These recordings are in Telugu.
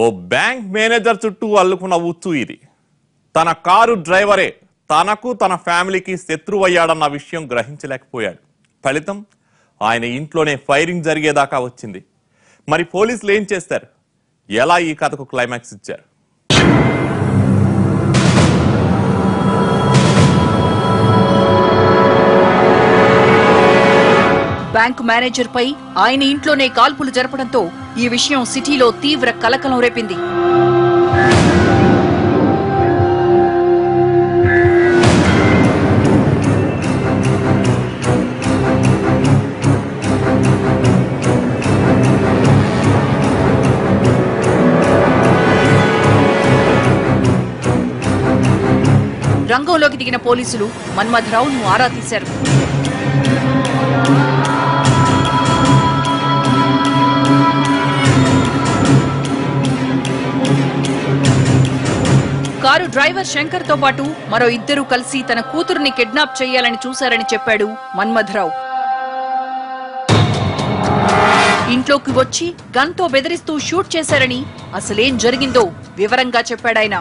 ఓ బ్యాంక్ మేనేజర్ చుట్టూ అల్లుకున్న ఉచ్చు ఇది. తన కారు డ్రైవరే తనకు తన ఫ్యామిలీకి శత్రువయ్యాడన్న విషయం గ్రహించలేకపోయాడు. ఫలితం ఆయన ఇంట్లోనే ఫైరింగ్ జరిగేదాకా వచ్చింది. మరి పోలీసులు ఏం చేస్తారు? ఎలా ఈ కథకు క్లైమాక్స్ ఇచ్చారు? బ్యాంకు మేనేజర్ పై ఆయన ఇంట్లోనే కాల్పులు జరపడంతో ఈ విషయం సిటీలో తీవ్ర కలకలం రేపింది. రంగంలోకి దిగిన పోలీసులు మన్మథరావును ఆరా తీశారు. కారు డ్రైవర్ శంకర్ తో పాటు మరో ఇద్దరు కలిసి తన కూతురుని కిడ్నాప్ చేయాలని చూశారని చెప్పాడు మన్మథరావు. ఇంట్లోకి వచ్చి గన్తో బెదిరిస్తూ షూట్ చేశారని, అసలేం జరిగిందో వివరంగా చెప్పాడాయన.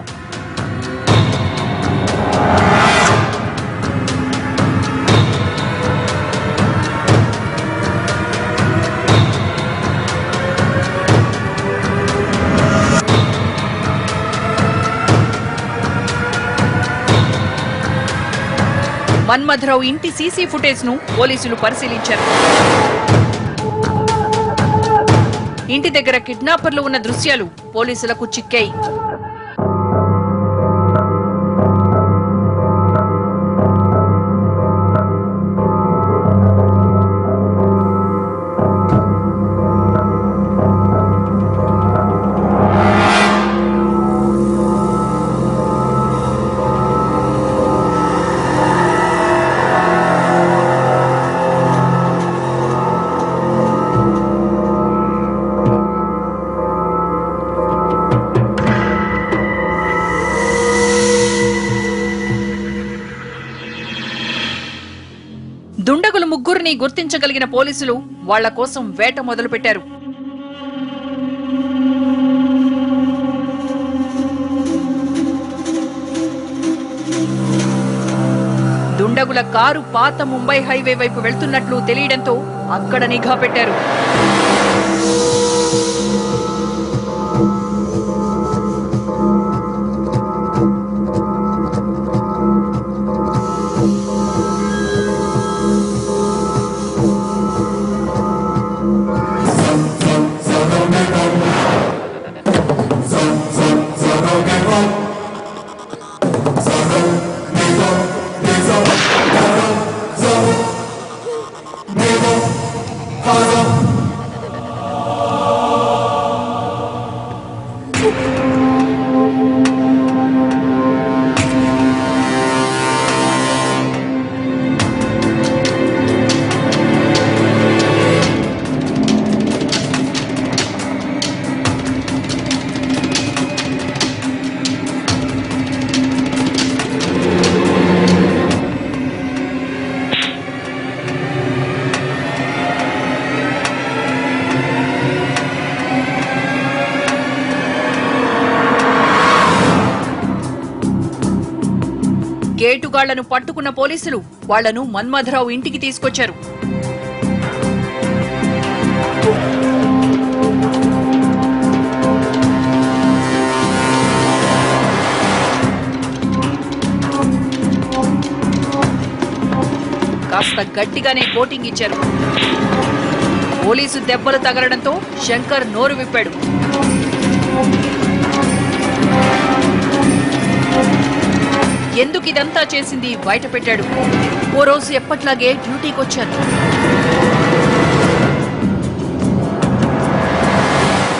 మన్మథరావు ఇంటి సీసీ ఫుటేజ్ ను పోలీసులు పరిశీలించారు. ఇంటి దగ్గర కిడ్నాపర్లు ఉన్న దృశ్యాలు పోలీసులకు చిక్కాయి. దుండగులు ముగ్గురిని గుర్తించగలిగిన పోలీసులు వాళ్ల కోసం వేట మొదలుపెట్టారు. దుండగుల కారు పాత ముంబై హైవే వైపు వెళ్తున్నట్లు తెలియడంతో అక్కడ నిఘా పెట్టారు. గేటుగాళ్లను పట్టుకున్న పోలీసులు వాళ్లను మన్మథరావు ఇంటికి తీసుకొచ్చారు. కాస్త గట్టిగానే కోటింగ్ ఇచ్చారు. పోలీసు దెబ్బలు తగలడంతో శంకర్ నోరు విప్పాడు. ఎందుకు ఇదంతా చేసింది బయట పెట్టాడు. ఓ రోజు ఎప్పట్లాగే డ్యూటీకి వచ్చాను.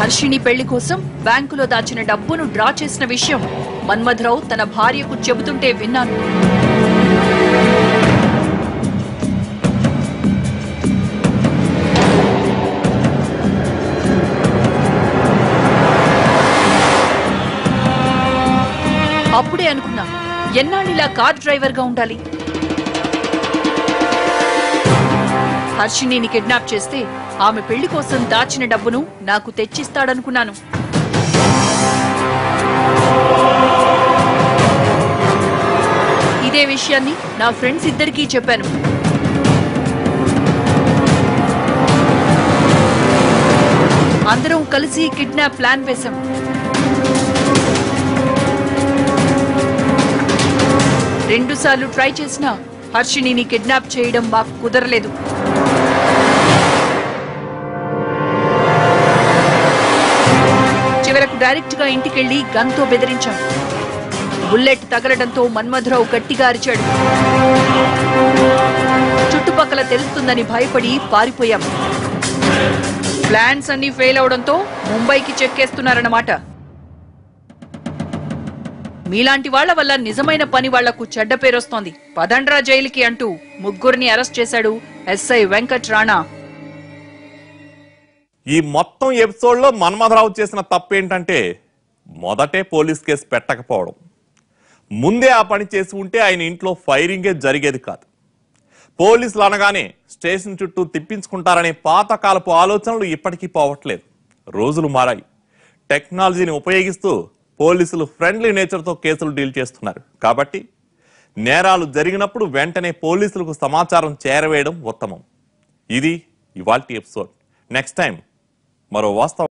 హర్షిణి పెళ్లి కోసం బ్యాంకులో దాచిన డబ్బును డ్రా చేసిన విషయం మన్మథరావు తన భార్యకు చెబుతుంటే విన్నాను. అప్పుడే అనుకున్నా, ఎన్నాళ్ళిలా కార్ డ్రైవర్గా ఉండాలి. హర్షిణిని కిడ్నాప్ చేస్తే ఆమె పెళ్లి కోసం దాచిన డబ్బును నాకు తెచ్చిస్తాడనుకున్నాను. ఇదే విషయాన్ని నా ఫ్రెండ్స్ ఇద్దరికీ చెప్పాను. అందరం కలిసి కిడ్నాప్ ప్లాన్ వేశాం. రెండుసార్లు ట్రై చేసినా హర్షిణిని కిడ్నాప్ చేయడం మాకు కుదరలేదు. చివరకు డైరెక్ట్ గా ఇంటికెళ్లి గన్తో బెదిరించాం. బుల్లెట్ తగలడంతో మన్మధురావు గట్టిగా అరిచాడు. చుట్టుపక్కల తెలుస్తుందని భయపడి పారిపోయాం. ప్లాన్స్ అన్ని ఫెయిల్ అవడంతో ముంబైకి చెక్కేస్తున్నారన్నమాట. మీలాంటి వాళ్ల వల్ల నిజమైన పని వాళ్లకు చెడ్డ పేరొస్తోంది. పదండ్రా జైలుకి అంటూ ముగ్గురిని అరెస్ట్ చేశాడు ఎస్ఐ వెంకట్ రాణా. ఈ మొత్తం ఎపిసోడ్ లో మన్మధరావు చేసిన తప్పేంటంటే మొదటే పోలీస్ కేసు పెట్టకపోవడం. ముందే ఆ పని చేసి ఉంటే ఆయన ఇంట్లో ఫైరింగే జరిగేది కాదు. పోలీసులు అనగానే స్టేషన్ చుట్టూ తిప్పించుకుంటారనే పాతకాలపు ఆలోచనలు ఇప్పటికీ పోవట్లేదు. రోజులు మారాయి. టెక్నాలజీని ఉపయోగిస్తూ పోలీసులు ఫ్రెండ్లీ నేచర్తో కేసులు డీల్ చేస్తున్నారు. కాబట్టి నేరాలు జరిగినప్పుడు వెంటనే పోలీసులకు సమాచారం చేరవేయడం ఉత్తమం. ఇది ఇవాల్టి ఎపిసోడ్. నెక్స్ట్ టైం మరో వాస్తవం.